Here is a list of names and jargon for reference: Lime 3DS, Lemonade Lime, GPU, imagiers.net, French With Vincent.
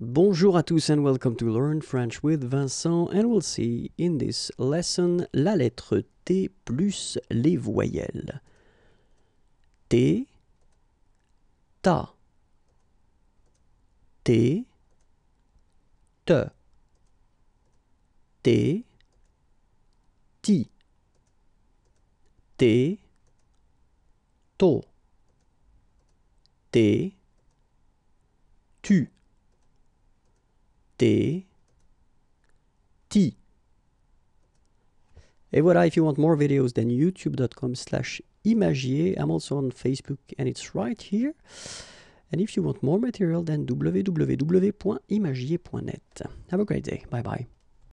Bonjour à tous and welcome to Learn French with Vincent, and we'll see in this lesson la lettre T plus les voyelles. T, ta, T, te, T, ti, T, to, T, tu. T, ti. Et voilà, if you want more videos than youtube.com/imagier, I'm also on Facebook and it's right here. And if you want more material, then www.imagier.net. Have a great day. Bye bye.